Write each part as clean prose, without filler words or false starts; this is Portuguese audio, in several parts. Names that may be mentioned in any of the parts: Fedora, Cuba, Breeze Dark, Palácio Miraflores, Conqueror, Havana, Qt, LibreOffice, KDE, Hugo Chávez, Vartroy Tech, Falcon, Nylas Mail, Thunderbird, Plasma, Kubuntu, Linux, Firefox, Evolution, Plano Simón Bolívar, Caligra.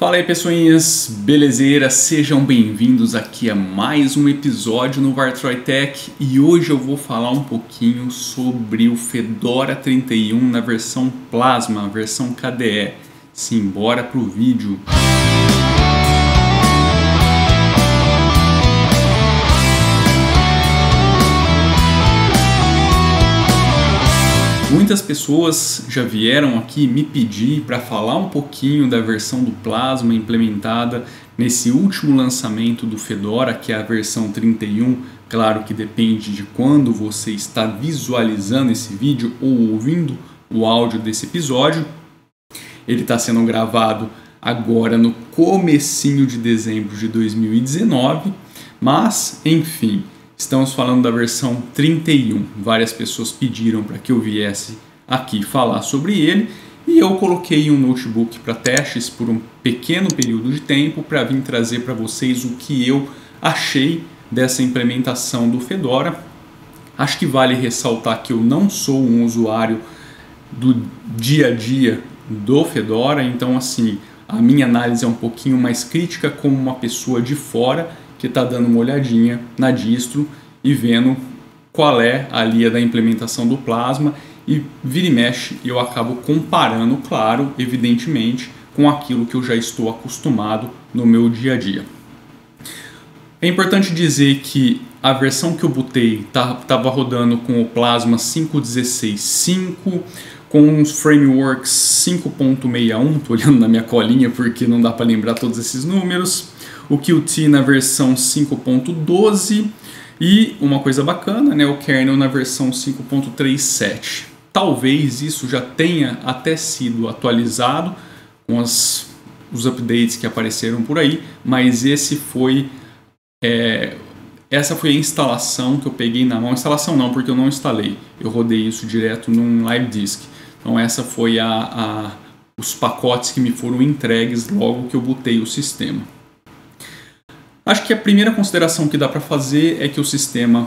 Fala aí, pessoinhas, belezeira? Sejam bem-vindos aqui a mais um episódio no Vartroy Tech e hoje eu vou falar um pouquinho sobre o Fedora 31 na versão Plasma, versão KDE. Simbora pro vídeo! Muitas pessoas já vieram aqui me pedir para falar um pouquinho da versão do Plasma implementada nesse último lançamento do Fedora, que é a versão 31. Claro que depende de quando você está visualizando esse vídeo ou ouvindo o áudio desse episódio. Ele está sendo gravado agora no comecinho de dezembro de 2019, mas enfim... Estamos falando da versão 31, várias pessoas pediram para que eu viesse aqui falar sobre ele e eu coloquei um notebook para testes por um pequeno período de tempo para vir trazer para vocês o que eu achei dessa implementação do Fedora. Acho que vale ressaltar que eu não sou um usuário do dia a dia do Fedora, então assim, a minha análise é um pouquinho mais crítica como uma pessoa de fora que está dando uma olhadinha na distro e vendo qual é a linha da implementação do Plasma e vira e mexe eu acabo comparando, claro, evidentemente, com aquilo que eu já estou acostumado no meu dia a dia. É importante dizer que a versão que eu botei estava rodando com o Plasma 5.16.5, com os frameworks 5.61, estou olhando na minha colinha porque não dá para lembrar todos esses números, o Qt na versão 5.12 e, uma coisa bacana, né, o kernel na versão 5.37. Talvez isso já tenha até sido atualizado com os updates que apareceram por aí, mas essa foi a instalação que eu peguei na mão. Instalação não, porque eu não instalei. Eu rodei isso direto num Live Disk. Então essa foi os pacotes que me foram entregues logo que eu botei o sistema. Acho que a primeira consideração que dá para fazer é que o sistema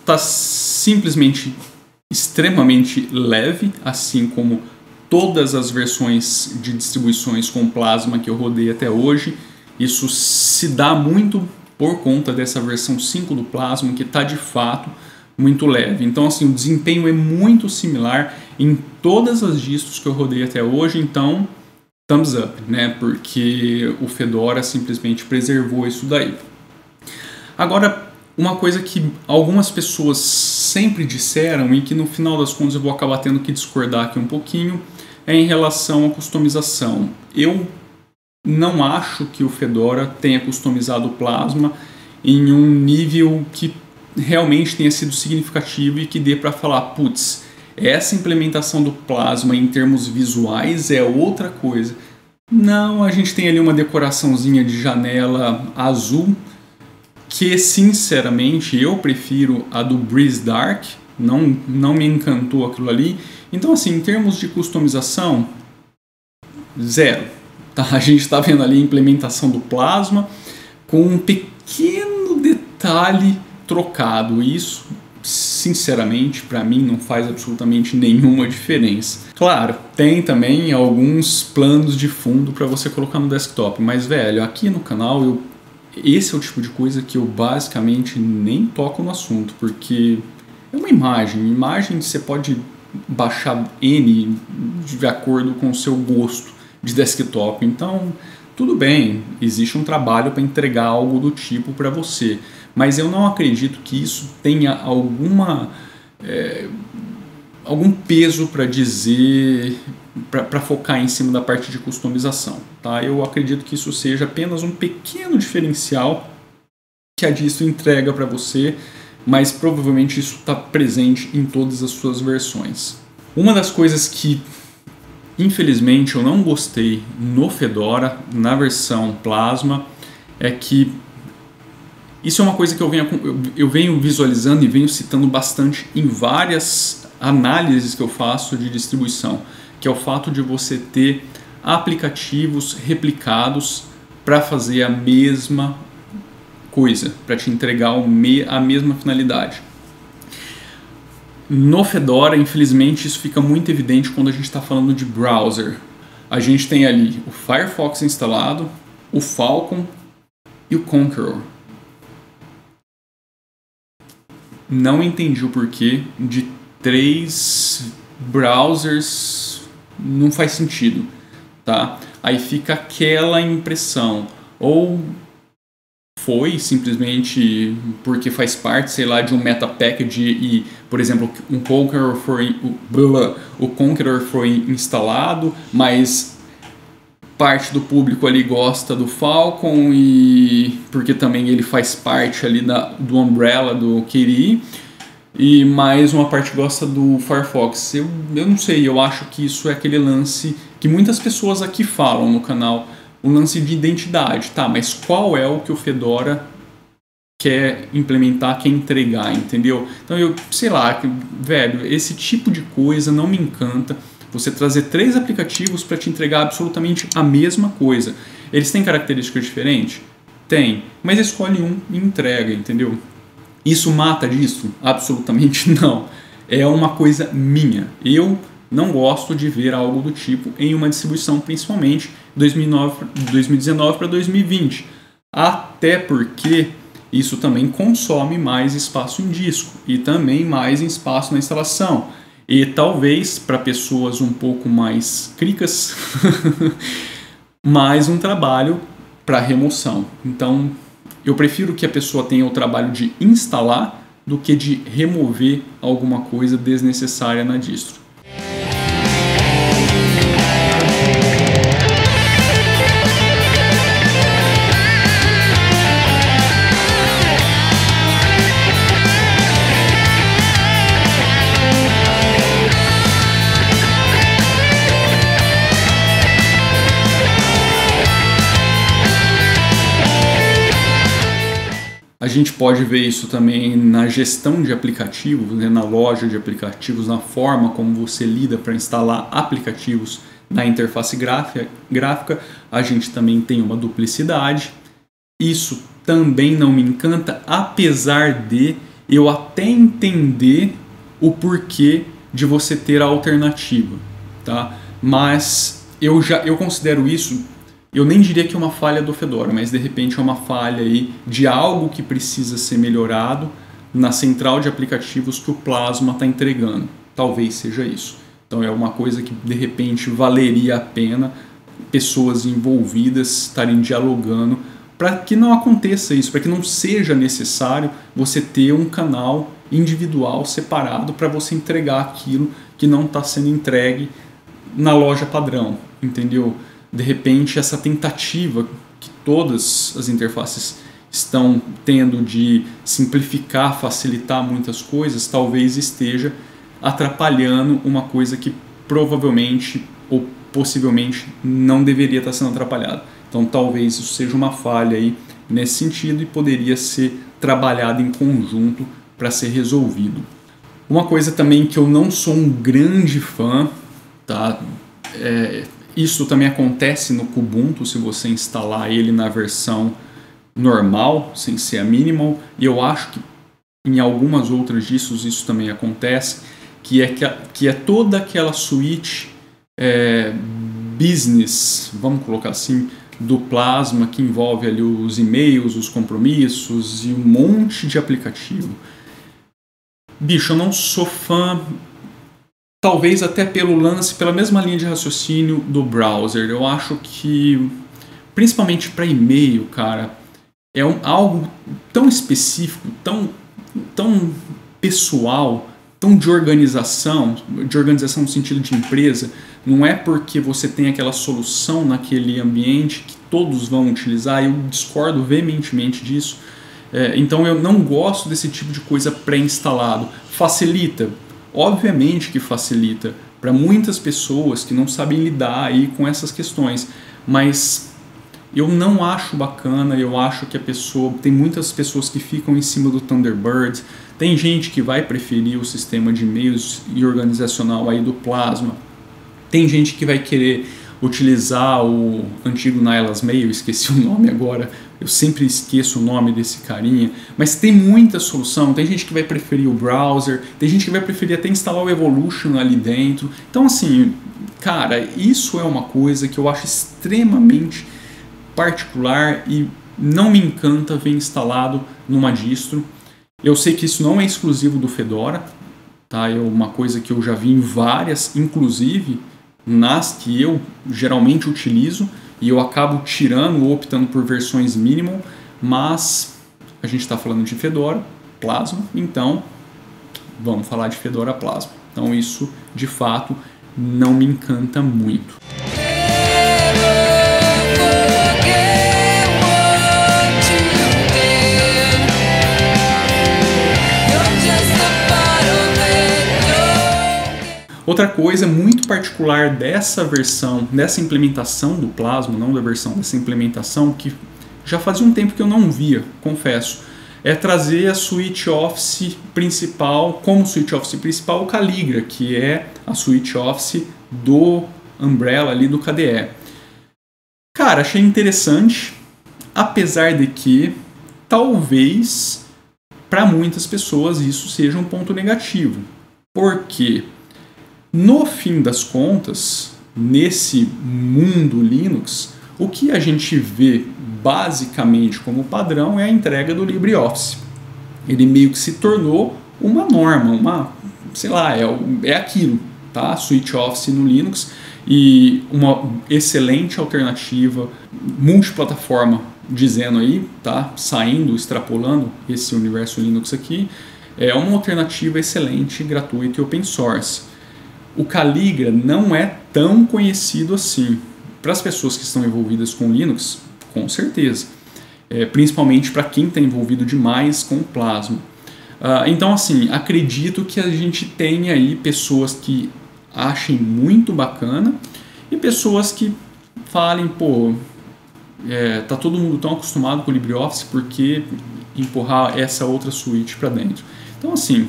está simplesmente extremamente leve, assim como todas as versões de distribuições com Plasma que eu rodei até hoje. Isso se dá muito por conta dessa versão 5 do Plasma, que está de fato muito leve. Então assim, o desempenho é muito similar em todas as distros que eu rodei até hoje, então... Thumbs up, né? Porque o Fedora simplesmente preservou isso daí. Agora, uma coisa que algumas pessoas sempre disseram e que no final das contas eu vou acabar tendo que discordar aqui um pouquinho é em relação à customização. Eu não acho que o Fedora tenha customizado o Plasma em um nível que realmente tenha sido significativo e que dê para falar, putz, essa implementação do Plasma em termos visuais é outra coisa. Não, a gente tem ali uma decoraçãozinha de janela azul, que sinceramente eu prefiro a do Breeze Dark, não me encantou aquilo ali. Então assim, em termos de customização, zero. Tá? A gente está vendo ali a implementação do Plasma com um pequeno detalhe trocado, isso... Sinceramente, para mim não faz absolutamente nenhuma diferença. Claro, tem também alguns planos de fundo para você colocar no desktop, mas velho, aqui no canal esse é o tipo de coisa que eu basicamente nem toco no assunto, porque é uma imagem que você pode baixar N de acordo com o seu gosto de desktop, então tudo bem, existe um trabalho para entregar algo do tipo para você. Mas eu não acredito que isso tenha algum peso para dizer, para focar em cima da parte de customização. Tá? Eu acredito que isso seja apenas um pequeno diferencial que a distro entrega para você, mas provavelmente isso está presente em todas as suas versões. Uma das coisas que, infelizmente, eu não gostei no Fedora, na versão Plasma, é que... Isso é uma coisa que eu venho visualizando e venho citando bastante em várias análises que eu faço de distribuição, que é o fato de você ter aplicativos replicados para fazer a mesma coisa, para te entregar a mesma finalidade. No Fedora, infelizmente, isso fica muito evidente quando a gente está falando de browser. a gente tem ali o Firefox instalado, o Falcon e o Conqueror. Não entendi o porquê de 3 browsers, não faz sentido, tá? Aí fica aquela impressão, ou foi simplesmente porque faz parte, sei lá, de um meta package e, por exemplo, o Conqueror foi instalado, mas parte do público ali gosta do Falcon e porque também ele faz parte ali do umbrella do KDE, e mais uma parte gosta do Firefox. Eu não sei, eu acho que isso é aquele lance que muitas pessoas aqui falam no canal, um lance de identidade, tá? Mas qual é o que o Fedora quer implementar, quer entregar, entendeu? Então eu, sei lá, velho, esse tipo de coisa não me encanta. Você trazer 3 aplicativos para te entregar absolutamente a mesma coisa. Eles têm características diferentes? Tem, mas escolhe um e entrega, entendeu? Isso mata disso? Absolutamente não. É uma coisa minha. Eu não gosto de ver algo do tipo em uma distribuição, principalmente 2019 para 2020. Até porque isso também consome mais espaço em disco e também mais espaço na instalação. E talvez, para pessoas um pouco mais cricas, mais um trabalho para remoção. Então, eu prefiro que a pessoa tenha o trabalho de instalar do que de remover alguma coisa desnecessária na distro. A gente pode ver isso também na gestão de aplicativos, né? Na loja de aplicativos, na forma como você lida para instalar aplicativos na interface gráfica. A gente também tem uma duplicidade. Isso também não me encanta, apesar de eu até entender o porquê de você ter a alternativa, tá? Mas eu considero isso... Eu nem diria que é uma falha do Fedora, mas de repente é uma falha aí de algo que precisa ser melhorado na central de aplicativos que o Plasma está entregando. Talvez seja isso. Então é uma coisa que de repente valeria a pena pessoas envolvidas estarem dialogando para que não aconteça isso, para que não seja necessário você ter um canal individual separado para você entregar aquilo que não está sendo entregue na loja padrão, entendeu? De repente, essa tentativa que todas as interfaces estão tendo de simplificar, facilitar muitas coisas, talvez esteja atrapalhando uma coisa que provavelmente ou possivelmente não deveria estar sendo atrapalhada. Então, talvez isso seja uma falha aí nesse sentido e poderia ser trabalhado em conjunto para ser resolvido. Uma coisa também que eu não sou um grande fã, tá? Isso também acontece no Kubuntu, se você instalar ele na versão normal, sem ser a minimal, e eu acho que em algumas outras distros isso também acontece, que é toda aquela suíte business, vamos colocar assim, do Plasma, que envolve ali os e-mails, os compromissos e um monte de aplicativo. Bicho, eu não sou fã... Talvez até pelo lance, pela mesma linha de raciocínio do browser. Eu acho que, principalmente para e-mail, cara, é algo tão específico, tão pessoal, tão de organização no sentido de empresa. Não é porque você tem aquela solução naquele ambiente que todos vão utilizar, eu discordo veementemente disso. Então eu não gosto desse tipo de coisa pré-instalado. Facilita. Obviamente que facilita para muitas pessoas que não sabem lidar aí com essas questões, mas eu não acho bacana, eu acho que tem muitas pessoas que ficam em cima do Thunderbird, tem gente que vai preferir o sistema de e-mails e organizacional aí do Plasma, tem gente que vai querer utilizar o antigo Nylas Mail, esqueci o nome agora, eu sempre esqueço o nome desse carinha, mas tem muita solução, tem gente que vai preferir o browser, tem gente que vai preferir até instalar o Evolution ali dentro, então assim, cara, isso é uma coisa que eu acho extremamente particular e não me encanta ver instalado numa distro. Eu sei que isso não é exclusivo do Fedora, tá? É uma coisa que eu já vi em várias, inclusive nas que eu geralmente utilizo, e eu acabo tirando ou optando por versões minimal, mas a gente está falando de Fedora, Plasma, então vamos falar de Fedora Plasma. Então isso, de fato, não me encanta muito. Outra coisa muito particular dessa versão, dessa implementação do Plasma, não da versão, dessa implementação, que já fazia um tempo que eu não via, confesso, é trazer a suíte Office principal, como suíte Office principal, o Caligra, que é a suíte Office do Umbrella ali do KDE. Cara, achei interessante, apesar de que talvez para muitas pessoas isso seja um ponto negativo. Por quê? No fim das contas, nesse mundo Linux, o que a gente vê basicamente como padrão é a entrega do LibreOffice. Ele meio que se tornou uma norma, uma, sei lá, é aquilo, tá? Suite Office no Linux, e uma excelente alternativa multiplataforma, dizendo aí, tá? Saindo, extrapolando esse universo Linux aqui, é uma alternativa excelente, gratuita e open source. O Caligra não é tão conhecido assim. Para as pessoas que estão envolvidas com Linux, com certeza. É, principalmente para quem está envolvido demais com o Plasma. Então, assim, acredito que a gente tenha aí pessoas que achem muito bacana e pessoas que falem, pô, tá todo mundo tão acostumado com o LibreOffice, por que empurrar essa outra suíte para dentro? Então, assim,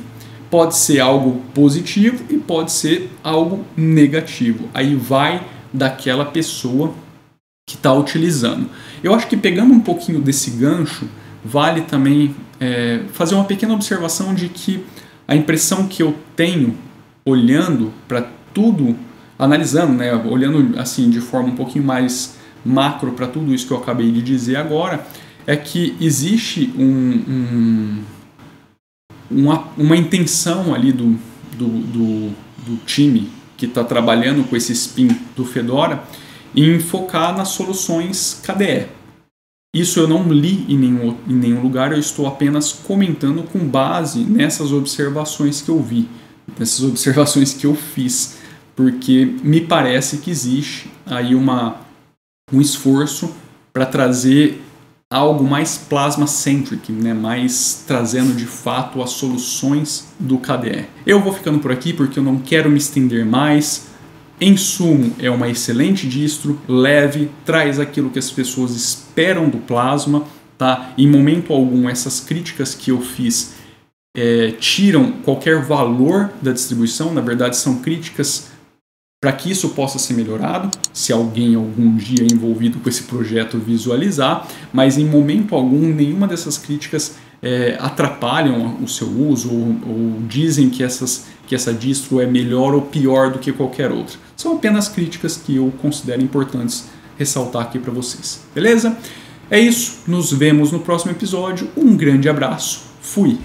pode ser algo positivo e pode ser algo negativo. Aí vai daquela pessoa que está utilizando. Eu acho que pegando um pouquinho desse gancho, vale também fazer uma pequena observação de que a impressão que eu tenho olhando para tudo, analisando, né, olhando assim de forma um pouquinho mais macro para tudo isso que eu acabei de dizer agora, é que existe uma intenção ali do time que está trabalhando com esse spin do Fedora em focar nas soluções KDE. Isso eu não li em nenhum lugar, eu estou apenas comentando com base nessas observações que eu vi, nessas observações que eu fiz, porque me parece que existe aí um esforço para trazer algo mais plasma-centric, né? Mais trazendo de fato as soluções do KDE. Eu vou ficando por aqui porque eu não quero me estender mais. Em suma, é uma excelente distro, leve, traz aquilo que as pessoas esperam do Plasma, tá? Em momento algum, essas críticas que eu fiz tiram qualquer valor da distribuição, na verdade são críticas para que isso possa ser melhorado, se alguém algum dia envolvido com esse projeto visualizar, mas em momento algum nenhuma dessas críticas atrapalham o seu uso ou dizem que essa distro é melhor ou pior do que qualquer outra. São apenas críticas que eu considero importantes ressaltar aqui para vocês, beleza? É isso, nos vemos no próximo episódio, um grande abraço, fui!